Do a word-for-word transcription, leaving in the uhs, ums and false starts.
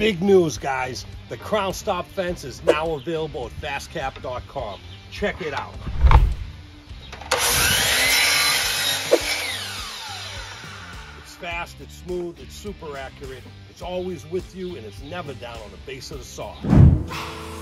Big news, guys. The Crown Stop Fence is now available at Fast Cap dot com. Check it out. It's fast, it's smooth, it's super accurate. It's always with you, and it's never down on the base of the saw.